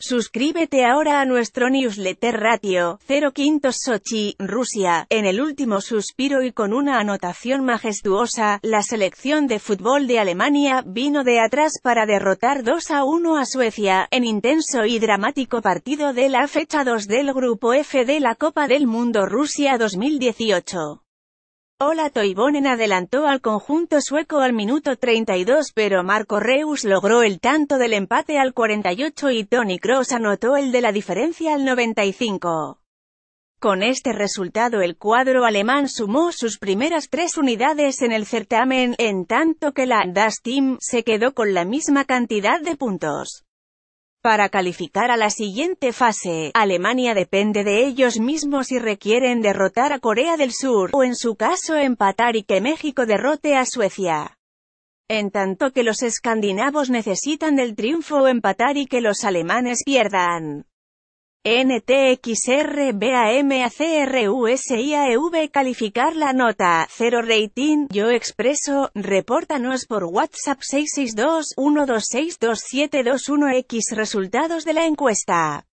Suscríbete ahora a nuestro newsletter Ratio, 05 Sochi, Rusia, en el último suspiro y con una anotación majestuosa, la selección de fútbol de Alemania vino de atrás para derrotar 2-1 a Suecia, en intenso y dramático partido de la fecha 2 del Grupo F de la Copa del Mundo Rusia 2018. Ola Toivonen adelantó al conjunto sueco al minuto 32, pero Marco Reus logró el tanto del empate al 48 y Toni Kroos anotó el de la diferencia al 95. Con este resultado el cuadro alemán sumó sus primeras 3 unidades en el certamen, en tanto que la Das Team se quedó con la misma cantidad de puntos. Para calificar a la siguiente fase, Alemania depende de ellos mismos y requieren derrotar a Corea del Sur, o en su caso empatar y que México derrote a Suecia. En tanto que los escandinavos necesitan del triunfo o empatar y que los alemanes pierdan. NTXR BAMACRUSIAEV Calificar la nota, 0 rating, yo expreso, repórtanos por WhatsApp 662-126-2721X Resultados de la encuesta.